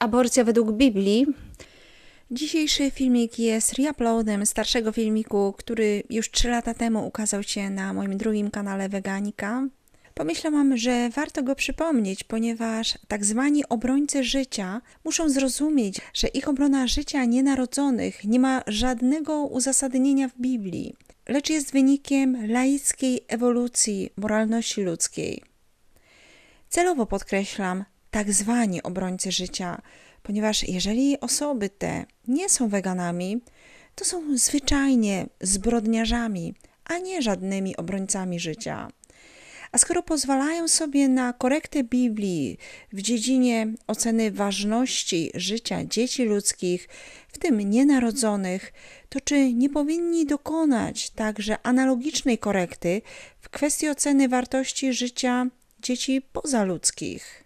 Aborcja według Biblii. Dzisiejszy filmik jest reuploadem starszego filmiku, który już 3 lata temu ukazał się na moim drugim kanale Weganika. Pomyślałam, że warto go przypomnieć, ponieważ tak zwani obrońcy życia muszą zrozumieć, że ich obrona życia nienarodzonych nie ma żadnego uzasadnienia w Biblii, lecz jest wynikiem laickiej ewolucji moralności ludzkiej. Celowo podkreślam tak zwani obrońcy życia, ponieważ jeżeli osoby te nie są weganami, to są zwyczajnie zbrodniarzami, a nie żadnymi obrońcami życia. A skoro pozwalają sobie na korektę Biblii w dziedzinie oceny ważności życia dzieci ludzkich, w tym nienarodzonych, to czy nie powinni dokonać także analogicznej korekty w kwestii oceny wartości życia dzieci pozaludzkich?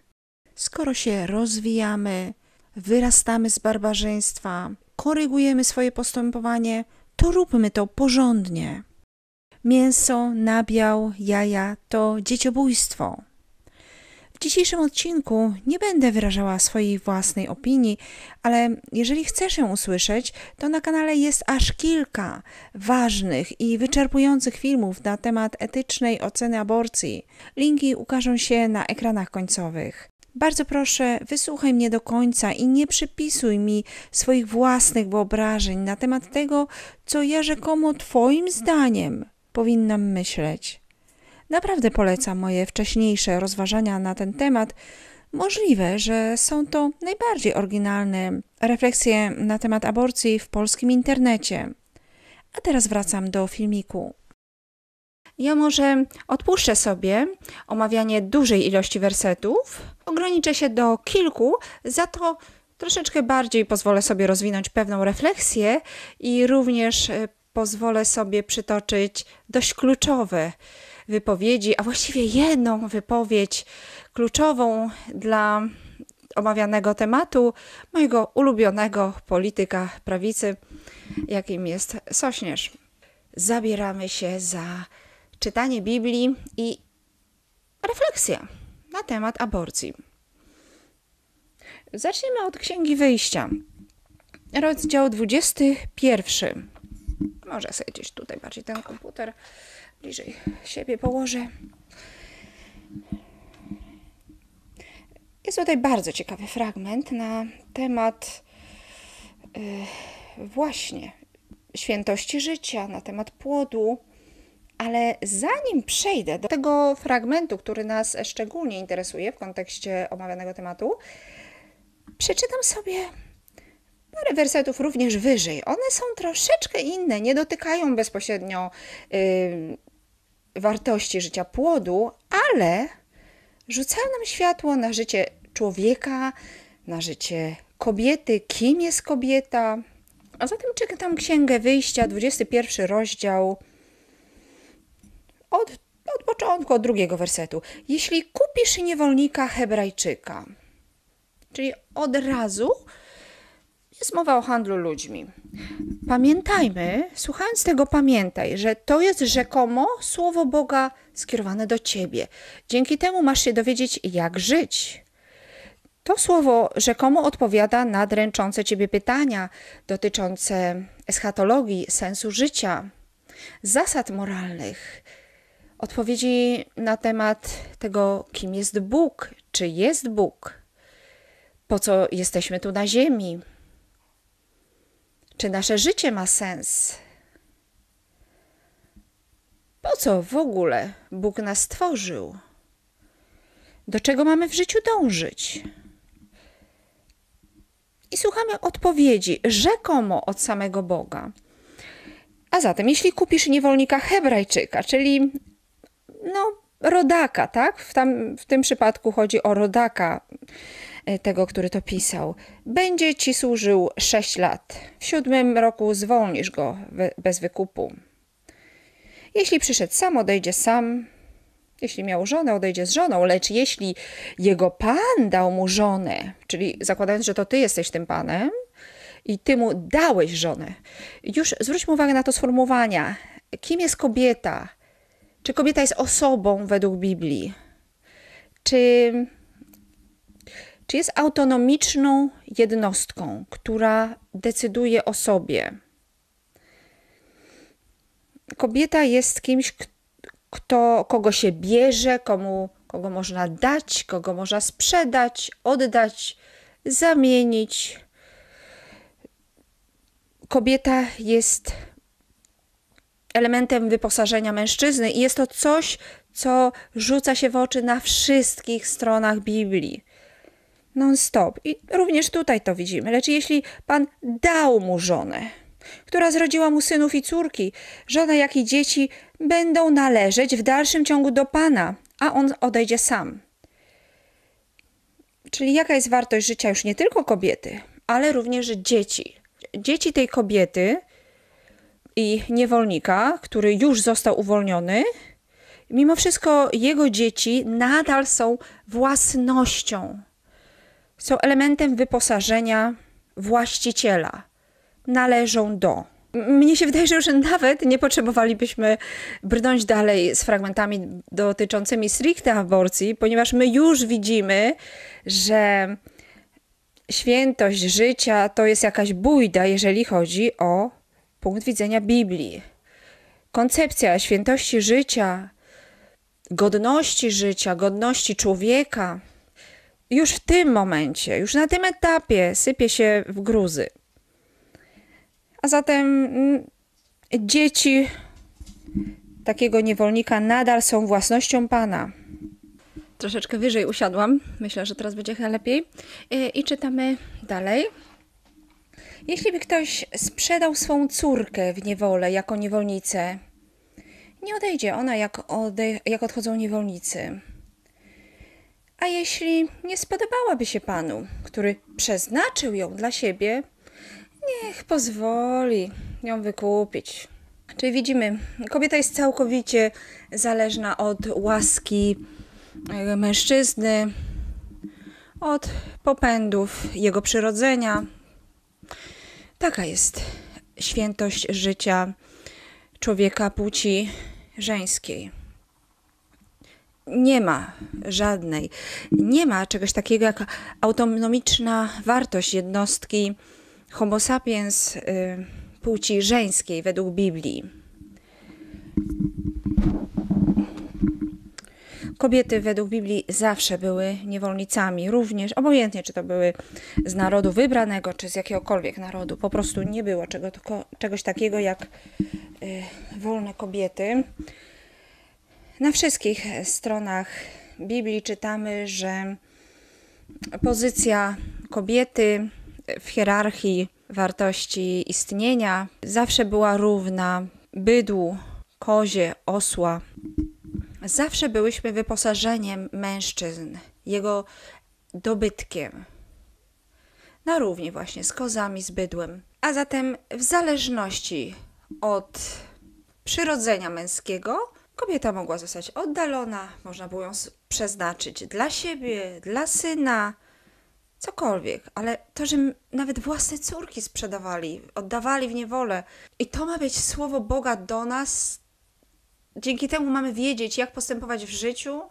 Skoro się rozwijamy, wyrastamy z barbarzyństwa, korygujemy swoje postępowanie, to róbmy to porządnie. Mięso, nabiał, jaja to dzieciobójstwo. W dzisiejszym odcinku nie będę wyrażała swojej własnej opinii, ale jeżeli chcesz ją usłyszeć, to na kanale jest aż kilka ważnych i wyczerpujących filmów na temat etycznej oceny aborcji. Linki ukażą się na ekranach końcowych. Bardzo proszę, wysłuchaj mnie do końca i nie przypisuj mi swoich własnych wyobrażeń na temat tego, co ja rzekomo twoim zdaniem powinnam myśleć. Naprawdę polecam moje wcześniejsze rozważania na ten temat. Możliwe, że są to najbardziej oryginalne refleksje na temat aborcji w polskim internecie. A teraz wracam do filmiku. Ja może odpuszczę sobie omawianie dużej ilości wersetów, ograniczę się do kilku, za to troszeczkę bardziej pozwolę sobie rozwinąć pewną refleksję i również pozwolę sobie przytoczyć dość kluczowe wypowiedzi, a właściwie jedną wypowiedź kluczową dla omawianego tematu mojego ulubionego polityka prawicy, jakim jest Sośnierz. Zabieramy się za czytanie Biblii i refleksja na temat aborcji. Zacznijmy od Księgi Wyjścia. Rozdział 21. Może sobie gdzieś tutaj bardziej ten komputer bliżej siebie położę. Jest tutaj bardzo ciekawy fragment na temat właśnie świętości życia, na temat płodu. Ale zanim przejdę do tego fragmentu, który nas szczególnie interesuje w kontekście omawianego tematu, przeczytam sobie parę wersetów również wyżej. One są troszeczkę inne, nie dotykają bezpośrednio wartości życia płodu, ale rzucają nam światło na życie człowieka, na życie kobiety, kim jest kobieta. A zatem czytam Księgę Wyjścia, 21 rozdział, od początku, od drugiego wersetu. Jeśli kupisz niewolnika Hebrajczyka, czyli od razu jest mowa o handlu ludźmi. Pamiętajmy, słuchając tego pamiętaj, że to jest rzekomo słowo Boga skierowane do ciebie. Dzięki temu masz się dowiedzieć, jak żyć. To słowo rzekomo odpowiada na dręczące ciebie pytania dotyczące eschatologii, sensu życia, zasad moralnych, odpowiedzi na temat tego, kim jest Bóg, czy jest Bóg, po co jesteśmy tu na ziemi, czy nasze życie ma sens, po co w ogóle Bóg nas stworzył, do czego mamy w życiu dążyć. I słuchamy odpowiedzi rzekomo od samego Boga. A zatem, jeśli kupisz niewolnika Hebrajczyka, czyli rodaka, tak? W tym przypadku chodzi o rodaka tego, który to pisał. Będzie ci służył 6 lat. W 7 roku zwolnisz go bez wykupu. Jeśli przyszedł sam, odejdzie sam. Jeśli miał żonę, odejdzie z żoną. Lecz jeśli jego pan dał mu żonę, czyli zakładając, że to ty jesteś tym panem i ty mu dałeś żonę. Już zwróćmy uwagę na to sformułowania. Kim jest kobieta? Czy kobieta jest osobą według Biblii? Czy czy jest autonomiczną jednostką, która decyduje o sobie. Kobieta jest kimś, kogo się bierze, kogo można dać, kogo można sprzedać, oddać, zamienić. Kobieta jest elementem wyposażenia mężczyzny i jest to coś, co rzuca się w oczy na wszystkich stronach Biblii. Non-stop. I również tutaj to widzimy. Lecz jeśli Pan dał mu żonę, która zrodziła mu synów i córki, żona jak i dzieci będą należeć w dalszym ciągu do Pana, a on odejdzie sam. Czyli jaka jest wartość życia już nie tylko kobiety, ale również dzieci. Dzieci tej kobiety i niewolnika, który już został uwolniony, mimo wszystko jego dzieci nadal są własnością. Są elementem wyposażenia właściciela. Należą do. Mnie się wydaje, że już nawet nie potrzebowalibyśmy brnąć dalej z fragmentami dotyczącymi stricte aborcji, ponieważ my już widzimy, że świętość życia to jest jakaś bójda, jeżeli chodzi o punkt widzenia Biblii. Koncepcja świętości życia, godności życia, godności człowieka już w tym momencie, już na tym etapie sypie się w gruzy. A zatem dzieci takiego niewolnika nadal są własnością Pana. Troszeczkę wyżej usiadłam. Myślę, że teraz będzie lepiej. I czytamy dalej. Jeśli by ktoś sprzedał swą córkę w niewolę jako niewolnicę, nie odejdzie ona, jak odchodzą niewolnicy. A jeśli nie spodobałaby się Panu, który przeznaczył ją dla siebie, niech pozwoli ją wykupić. Czyli widzimy, kobieta jest całkowicie zależna od łaski mężczyzny, od popędów jego przyrodzenia. Taka jest świętość życia człowieka płci żeńskiej. Nie ma żadnej, nie ma czegoś takiego jak autonomiczna wartość jednostki homo sapiens płci żeńskiej według Biblii. Kobiety według Biblii zawsze były niewolnicami, również obojętnie czy to były z narodu wybranego, czy z jakiegokolwiek narodu. Po prostu nie było czegoś takiego jak wolne kobiety. Na wszystkich stronach Biblii czytamy, że pozycja kobiety w hierarchii wartości istnienia zawsze była równa bydłu, kozie, osła. Zawsze byłyśmy wyposażeniem mężczyzn, jego dobytkiem. Na równi właśnie z kozami, z bydłem. A zatem w zależności od przyrodzenia męskiego kobieta mogła zostać oddalona, można było ją przeznaczyć dla siebie, dla syna, cokolwiek, ale to, że nawet własne córki sprzedawali, oddawali w niewolę i to ma być słowo Boga do nas, dzięki temu mamy wiedzieć, jak postępować w życiu.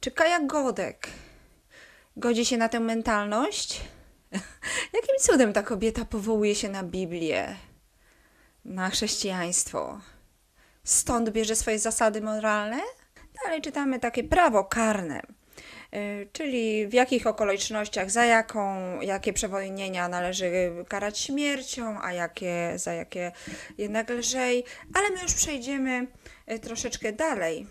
Czy Kaja Godek godzi się na tę mentalność? Jakim cudem ta kobieta powołuje się na Biblię, na chrześcijaństwo? Stąd bierze swoje zasady moralne? Dalej czytamy takie prawo karne. Czyli w jakich okolicznościach, jakie przewinienia należy karać śmiercią, a za jakie jednak lżej. Ale my już przejdziemy troszeczkę dalej.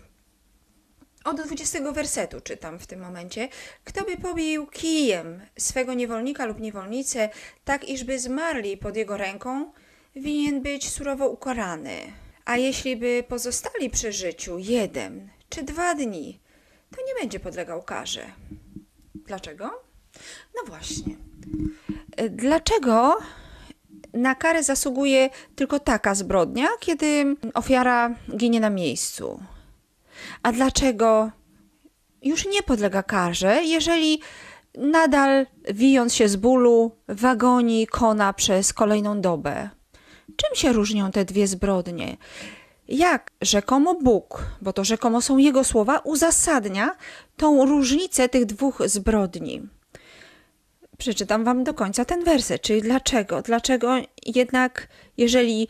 Od 20 wersetu czytam w tym momencie. Kto by pobił kijem swego niewolnika lub niewolnicę, tak iżby zmarli pod jego ręką, winien być surowo ukarany. A jeśli by pozostali przy życiu 1 czy 2 dni, to nie będzie podlegał karze. Dlaczego? No właśnie. Dlaczego na karę zasługuje tylko taka zbrodnia, kiedy ofiara ginie na miejscu? A dlaczego już nie podlega karze, jeżeli nadal wijąc się z bólu w agonii kona przez kolejną dobę? Czym się różnią te dwie zbrodnie? Jak rzekomo Bóg, bo to rzekomo są jego słowa, uzasadnia tą różnicę tych dwóch zbrodni. Przeczytam wam do końca ten werset, czyli dlaczego? Dlaczego jednak, jeżeli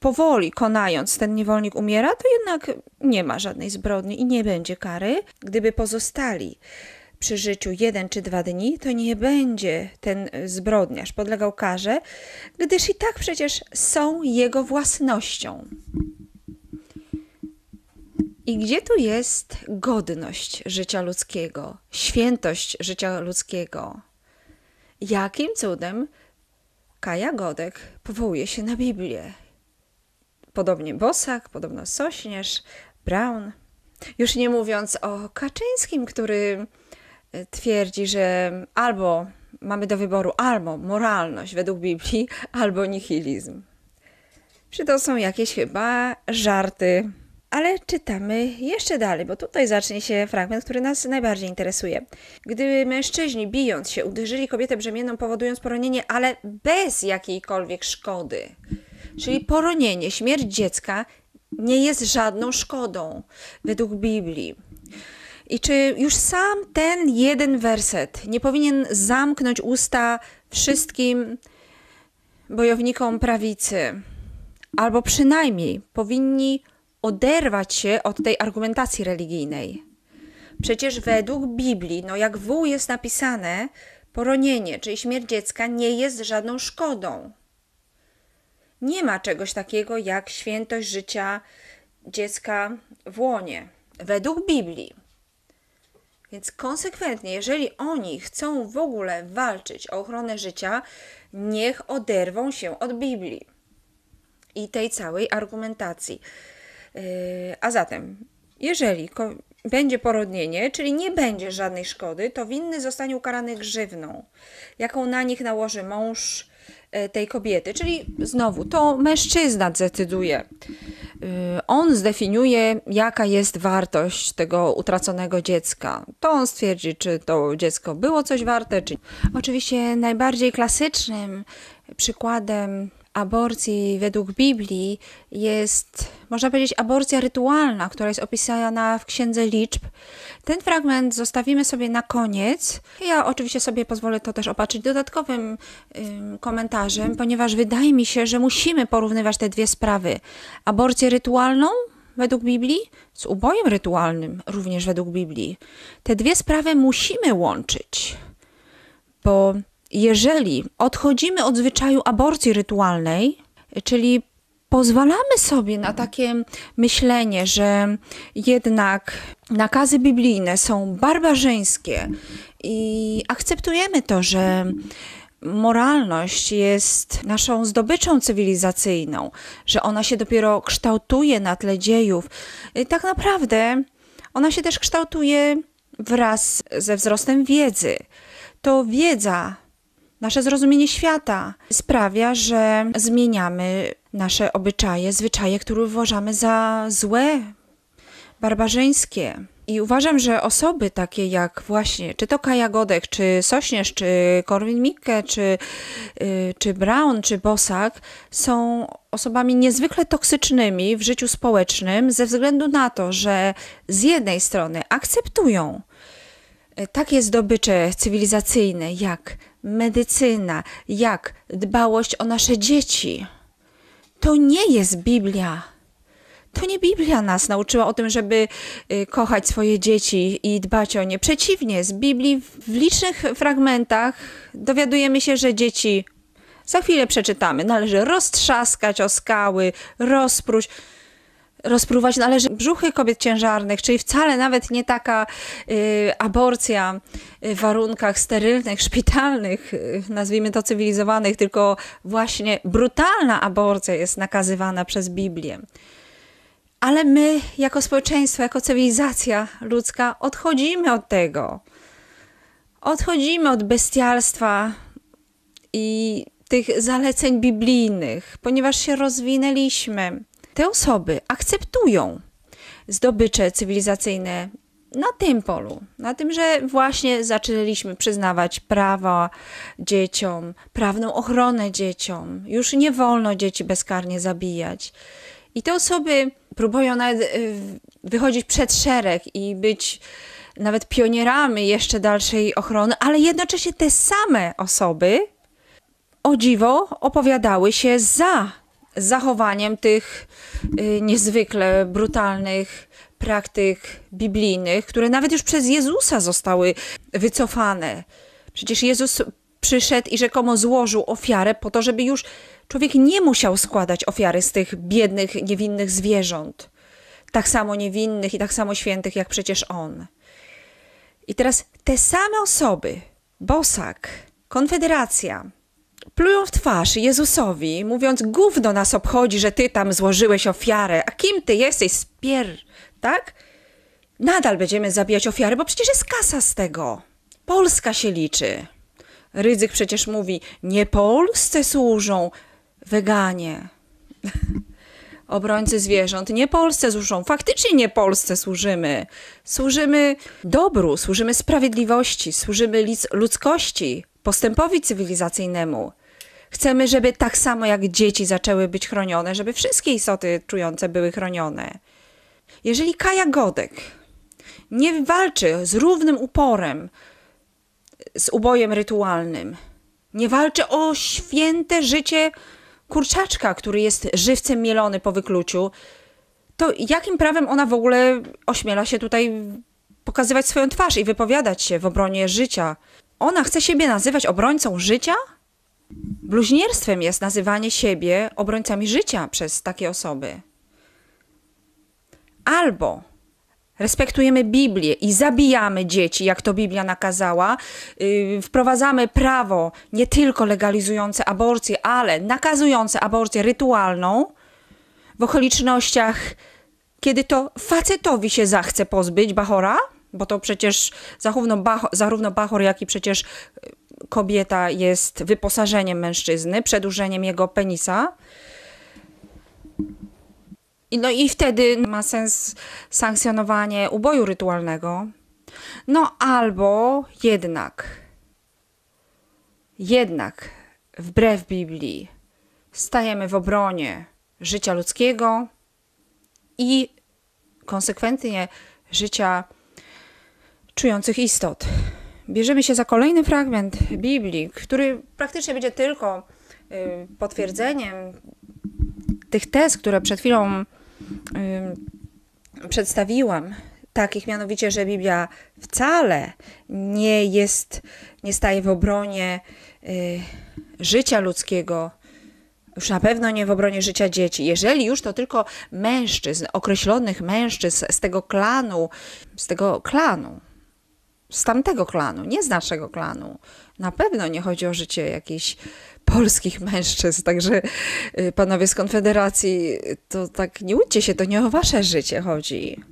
powoli konając ten niewolnik umiera, to jednak nie ma żadnej zbrodni i nie będzie kary. Gdyby pozostali przy życiu 1 czy 2 dni, to nie będzie ten zbrodniarz podlegał karze, gdyż i tak przecież są jego własnością. I gdzie tu jest godność życia ludzkiego, świętość życia ludzkiego? Jakim cudem Kaja Godek powołuje się na Biblię? Podobnie Bosak, podobno Sośnierz, Braun. Już nie mówiąc o Kaczyńskim, który twierdzi, że albo mamy do wyboru albo moralność według Biblii, albo nihilizm. Czy to są jakieś chyba żarty? Ale czytamy jeszcze dalej, bo tutaj zacznie się fragment, który nas najbardziej interesuje. Gdy mężczyźni, bijąc się, uderzyli kobietę brzemienną, powodując poronienie, ale bez jakiejkolwiek szkody. Czyli poronienie, śmierć dziecka nie jest żadną szkodą według Biblii. I czy już sam ten jeden werset nie powinien zamknąć usta wszystkim bojownikom prawicy? Albo przynajmniej powinni oderwać się od tej argumentacji religijnej. Przecież według Biblii, no jak w jest napisane, poronienie, czyli śmierć dziecka nie jest żadną szkodą. Nie ma czegoś takiego jak świętość życia dziecka w łonie. Według Biblii. Więc konsekwentnie, jeżeli oni chcą w ogóle walczyć o ochronę życia, niech oderwą się od Biblii i tej całej argumentacji. A zatem, jeżeli będzie porodnienie, czyli nie będzie żadnej szkody, to winny zostanie ukarany grzywną, jaką na nich nałoży mąż tej kobiety. Czyli znowu, to mężczyzna decyduje. On zdefiniuje, jaka jest wartość tego utraconego dziecka. To on stwierdzi, czy to dziecko było coś warte, czy... Oczywiście najbardziej klasycznym przykładem aborcji według Biblii jest, można powiedzieć, aborcja rytualna, która jest opisana w Księdze Liczb. Ten fragment zostawimy sobie na koniec. Ja oczywiście sobie pozwolę to też opatrzyć dodatkowym komentarzem, ponieważ wydaje mi się, że musimy porównywać te dwie sprawy. Aborcję rytualną według Biblii z ubojem rytualnym również według Biblii. Te dwie sprawy musimy łączyć, bo jeżeli odchodzimy od zwyczaju aborcji rytualnej, czyli pozwalamy sobie na takie myślenie, że jednak nakazy biblijne są barbarzyńskie i akceptujemy to, że moralność jest naszą zdobyczą cywilizacyjną, że ona się dopiero kształtuje na tle dziejów. Tak naprawdę ona się też kształtuje wraz ze wzrostem wiedzy. To wiedza, nasze zrozumienie świata sprawia, że zmieniamy nasze obyczaje, zwyczaje, które uważamy za złe, barbarzyńskie. I uważam, że osoby takie jak właśnie, czy to Kaja Godek, czy Sośnierz, czy Korwin-Mikke, czy Braun, czy Bosak, są osobami niezwykle toksycznymi w życiu społecznym ze względu na to, że z jednej strony akceptują takie zdobycze cywilizacyjne jak medycyna, jak dbałość o nasze dzieci. To nie jest Biblia. To nie Biblia nas nauczyła o tym, żeby kochać swoje dzieci i dbać o nie. Przeciwnie, z Biblii w licznych fragmentach dowiadujemy się, że dzieci, za chwilę przeczytamy, należy roztrzaskać o skały, rozpróć. Rozpruwać należy brzuchy kobiet ciężarnych, czyli wcale nawet nie taka aborcja w warunkach sterylnych, szpitalnych, nazwijmy to cywilizowanych, tylko właśnie brutalna aborcja jest nakazywana przez Biblię. Ale my jako społeczeństwo, jako cywilizacja ludzka odchodzimy od tego. Odchodzimy od bestialstwa i tych zaleceń biblijnych, ponieważ się rozwinęliśmy. Te osoby akceptują zdobycze cywilizacyjne na tym polu, na tym, że właśnie zaczęliśmy przyznawać prawa dzieciom, prawną ochronę dzieciom. Już nie wolno dzieci bezkarnie zabijać. I te osoby próbują nawet wychodzić przed szereg i być nawet pionierami jeszcze dalszej ochrony, ale jednocześnie te same osoby, o dziwo, opowiadały się za zachowaniem tych niezwykle brutalnych praktyk biblijnych, które nawet już przez Jezusa zostały wycofane. Przecież Jezus przyszedł i rzekomo złożył ofiarę po to, żeby już człowiek nie musiał składać ofiary z tych biednych, niewinnych zwierząt. Tak samo niewinnych i tak samo świętych, jak przecież on. I teraz te same osoby, Bosak, Konfederacja, plują w twarz Jezusowi, mówiąc: gówno nas obchodzi, że ty tam złożyłeś ofiarę, a kim ty jesteś, tak? Nadal będziemy zabijać ofiary, bo przecież jest kasa z tego. Polska się liczy. Rydzyk przecież mówi: nie Polsce służą weganie, obrońcy zwierząt, nie Polsce służą. Faktycznie nie Polsce służymy. Służymy dobru, służymy sprawiedliwości, służymy ludzkości, postępowi cywilizacyjnemu. Chcemy, żeby tak samo jak dzieci zaczęły być chronione, żeby wszystkie istoty czujące były chronione. Jeżeli Kaja Godek nie walczy z równym uporem z ubojem rytualnym, nie walczy o święte życie kurczaczka, który jest żywcem mielony po wykluciu, to jakim prawem ona w ogóle ośmiela się tutaj pokazywać swoją twarz i wypowiadać się w obronie życia? Ona chce siebie nazywać obrońcą życia? Bluźnierstwem jest nazywanie siebie obrońcami życia przez takie osoby. Albo respektujemy Biblię i zabijamy dzieci, jak to Biblia nakazała. Wprowadzamy prawo nie tylko legalizujące aborcję, ale nakazujące aborcję rytualną w okolicznościach, kiedy to facetowi się zachce pozbyć bachora, bo to przecież zarówno bachor, jak i przecież kobieta jest wyposażeniem mężczyzny, przedłużeniem jego penisa. No i wtedy ma sens sankcjonowanie uboju rytualnego. No albo jednak wbrew Biblii stajemy w obronie życia ludzkiego i konsekwentnie życia czujących istot. Bierzemy się za kolejny fragment Biblii, który praktycznie będzie tylko potwierdzeniem tych tez, które przed chwilą przedstawiłam, takich mianowicie, że Biblia wcale nie staje w obronie życia ludzkiego, już na pewno nie w obronie życia dzieci. Jeżeli już, to tylko mężczyzn, określonych mężczyzn z tamtego klanu, nie z naszego klanu. Na pewno nie chodzi o życie jakichś polskich mężczyzn, także panowie z Konfederacji, to tak nie łudźcie się, to nie o wasze życie chodzi.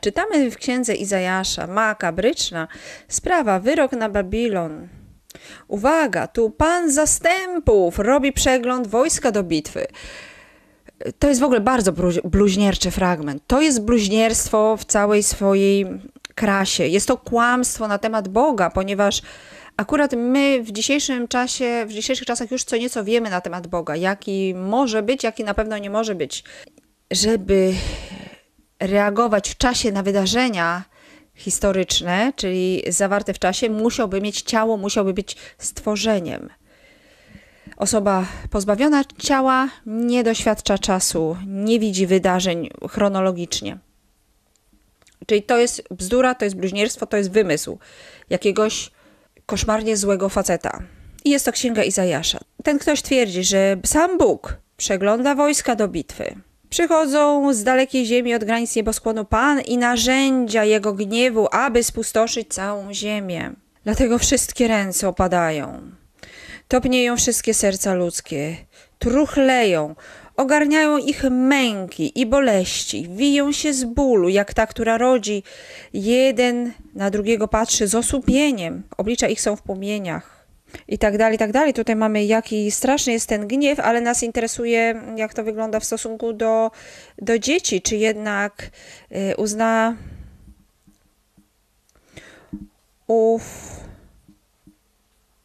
Czytamy w księdze Izajasza, makabryczna sprawa, wyrok na Babilon. Uwaga, tu Pan Zastępów robi przegląd wojska do bitwy. To jest w ogóle bardzo bluźnierczy fragment. To jest bluźnierstwo w całej swojej krasie. Jest to kłamstwo na temat Boga, ponieważ akurat my w dzisiejszych czasach już co nieco wiemy na temat Boga, jaki może być, jaki na pewno nie może być. Żeby reagować w czasie na wydarzenia historyczne, czyli zawarte w czasie, musiałby mieć ciało, musiałby być stworzeniem. Osoba pozbawiona ciała nie doświadcza czasu, nie widzi wydarzeń chronologicznie. Czyli to jest bzdura, to jest bluźnierstwo, to jest wymysł jakiegoś koszmarnie złego faceta. I jest to księga Izajasza. Ten ktoś twierdzi, że sam Bóg przegląda wojska do bitwy. Przychodzą z dalekiej ziemi, od granic nieboskłonu, Pan i narzędzia Jego gniewu, aby spustoszyć całą ziemię. Dlatego wszystkie ręce opadają. Topnieją wszystkie serca ludzkie. Truchleją. Ogarniają ich męki i boleści, wiją się z bólu, jak ta, która rodzi. Jeden na drugiego patrzy z osłupieniem, oblicza ich są w płomieniach i tak dalej, i tak dalej. Tutaj mamy, jaki straszny jest ten gniew, ale nas interesuje, jak to wygląda w stosunku do dzieci. Czy jednak uzna ów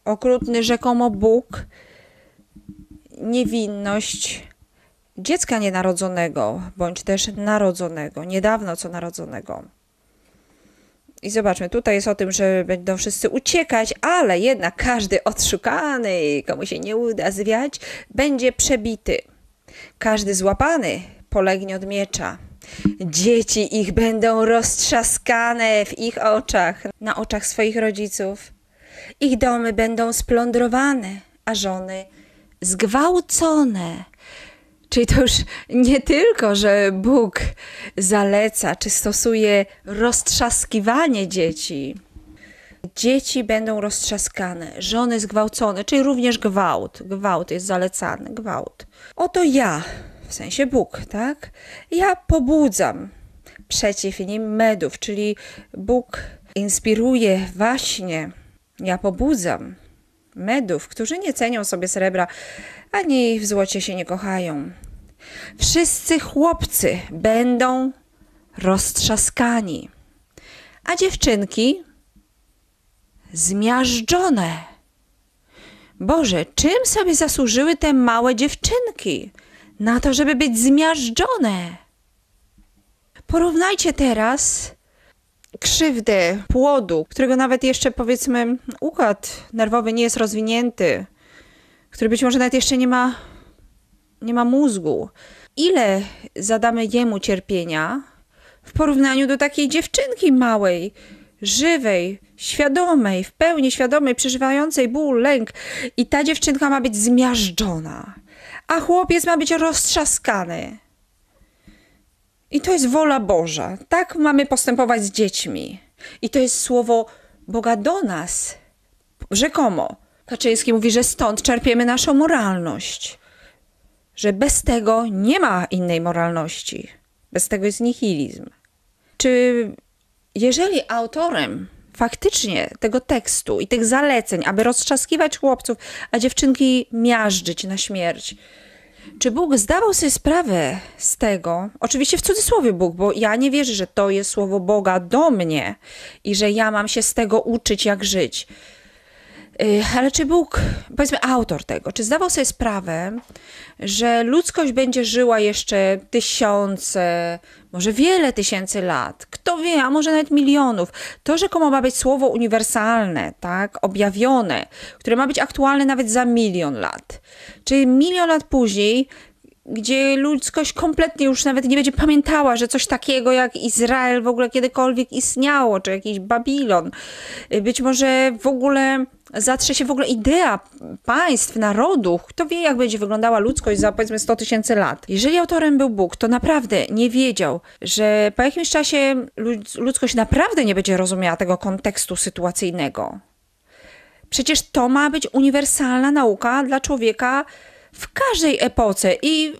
okrutny rzekomo Bóg niewinność dziecka nienarodzonego, bądź też narodzonego, niedawno co narodzonego. I zobaczmy, tutaj jest o tym, że będą wszyscy uciekać, ale jednak każdy odszukany, komu się nie uda zwiać, będzie przebity. Każdy złapany polegnie od miecza. Dzieci ich będą roztrzaskane w ich oczach, na oczach swoich rodziców. Ich domy będą splądrowane, a żony zgwałcone. Czyli to już nie tylko, że Bóg zaleca czy stosuje roztrzaskiwanie dzieci. Dzieci będą roztrzaskane, żony zgwałcone, czyli również gwałt. Gwałt jest zalecany, gwałt. Oto ja, w sensie Bóg, tak? Ja pobudzam przeciw nim medów, czyli Bóg inspiruje właśnie. Ja pobudzam medów, którzy nie cenią sobie srebra, ani w złocie się nie kochają. Wszyscy chłopcy będą roztrzaskani, a dziewczynki zmiażdżone. Boże, czym sobie zasłużyły te małe dziewczynki na to, żeby być zmiażdżone? Porównajcie teraz krzywdę płodu, którego nawet jeszcze, powiedzmy, układ nerwowy nie jest rozwinięty, który być może nawet jeszcze nie ma mózgu. Ile zadamy jemu cierpienia w porównaniu do takiej dziewczynki małej, żywej, świadomej, w pełni świadomej, przeżywającej ból, lęk, i ta dziewczynka ma być zmiażdżona, a chłopiec ma być roztrzaskany. I to jest wola Boża. Tak mamy postępować z dziećmi. I to jest słowo Boga do nas, rzekomo. Kaczyński mówi, że stąd czerpiemy naszą moralność. Że bez tego nie ma innej moralności. Bez tego jest nihilizm. Czy jeżeli autorem faktycznie tego tekstu i tych zaleceń, aby roztrzaskiwać chłopców, a dziewczynki miażdżyć na śmierć, czy Bóg zdawał sobie sprawę z tego, oczywiście w cudzysłowie Bóg, bo ja nie wierzę, że to jest słowo Boga do mnie i że ja mam się z tego uczyć, jak żyć. Ale czy Bóg, powiedzmy autor tego, czy zdawał sobie sprawę, że ludzkość będzie żyła jeszcze tysiące, może wiele tysięcy lat, kto wie, a może nawet milionów. To rzekomo ma być słowo uniwersalne, tak, objawione, które ma być aktualne nawet za 1 000 000 lat. Czyli 1 000 000 lat później, gdzie ludzkość kompletnie już nawet nie będzie pamiętała, że coś takiego jak Izrael w ogóle kiedykolwiek istniało, czy jakiś Babilon. Być może w ogóle zatrze się w ogóle idea państw, narodów. Kto wie, jak będzie wyglądała ludzkość za, powiedzmy, 100 000 lat. Jeżeli autorem był Bóg, to naprawdę nie wiedział, że po jakimś czasie ludzkość naprawdę nie będzie rozumiała tego kontekstu sytuacyjnego. Przecież to ma być uniwersalna nauka dla człowieka w każdej epoce i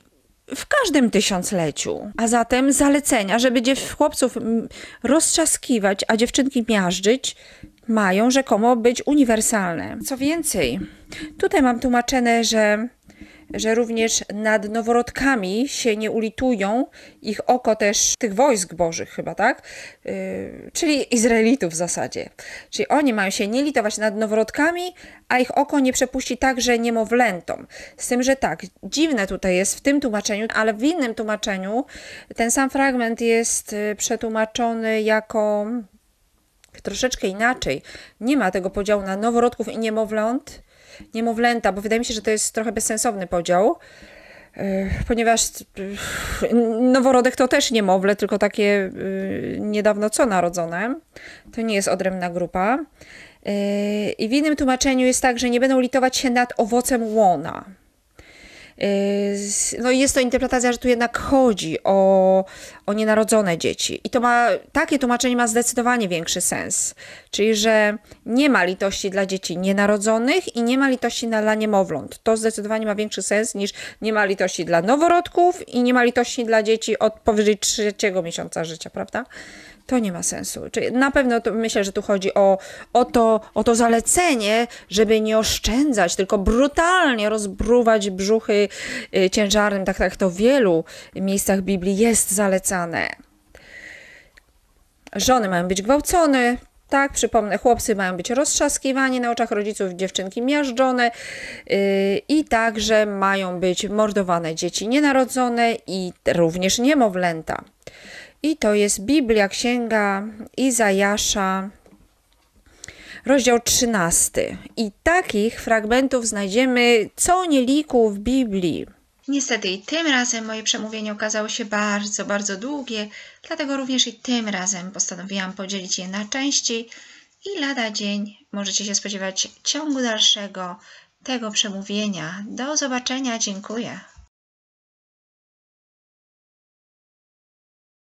w każdym tysiącleciu. A zatem zalecenia, żeby chłopców roztrzaskiwać, a dziewczynki miażdżyć, mają rzekomo być uniwersalne. Co więcej, tutaj mam tłumaczone, że również nad noworodkami się nie ulitują, ich oko też tych wojsk bożych chyba, tak? Czyli Izraelitów w zasadzie. Czyli oni mają się nie litować nad noworodkami, a ich oko nie przepuści także niemowlętom. Z tym, że tak, dziwne tutaj jest w tym tłumaczeniu, ale w innym tłumaczeniu ten sam fragment jest przetłumaczony jako troszeczkę inaczej. Nie ma tego podziału na noworodków i niemowlęta, bo wydaje mi się, że to jest trochę bezsensowny podział, ponieważ noworodek to też niemowlę, tylko takie niedawno co narodzone. To nie jest odrębna grupa. I w innym tłumaczeniu jest tak, że nie będą litować się nad owocem łona. No i jest to interpretacja, że tu jednak chodzi o nienarodzone dzieci. I to takie tłumaczenie ma zdecydowanie większy sens. Czyli, że nie ma litości dla dzieci nienarodzonych i nie ma litości dla niemowląt. To zdecydowanie ma większy sens niż nie ma litości dla noworodków i nie ma litości dla dzieci od powyżej 3. miesiąca życia, prawda? To nie ma sensu. Czyli na pewno myślę, że tu chodzi o to zalecenie, żeby nie oszczędzać, tylko brutalnie rozbruwać brzuchy ciężarnym. Tak to w wielu miejscach Biblii jest zalecane. Żony mają być gwałcone, Tak, przypomnę, chłopcy mają być roztrzaskiwani na oczach rodziców, dziewczynki miażdżone i także mają być mordowane dzieci nienarodzone i również niemowlęta. I to jest Biblia, Księga Izajasza, rozdział 13. I takich fragmentów znajdziemy co nieliku w Biblii. Niestety i tym razem moje przemówienie okazało się bardzo, bardzo długie, dlatego również i tym razem postanowiłam podzielić je na części i lada dzień możecie się spodziewać ciągu dalszego tego przemówienia. Do zobaczenia, dziękuję.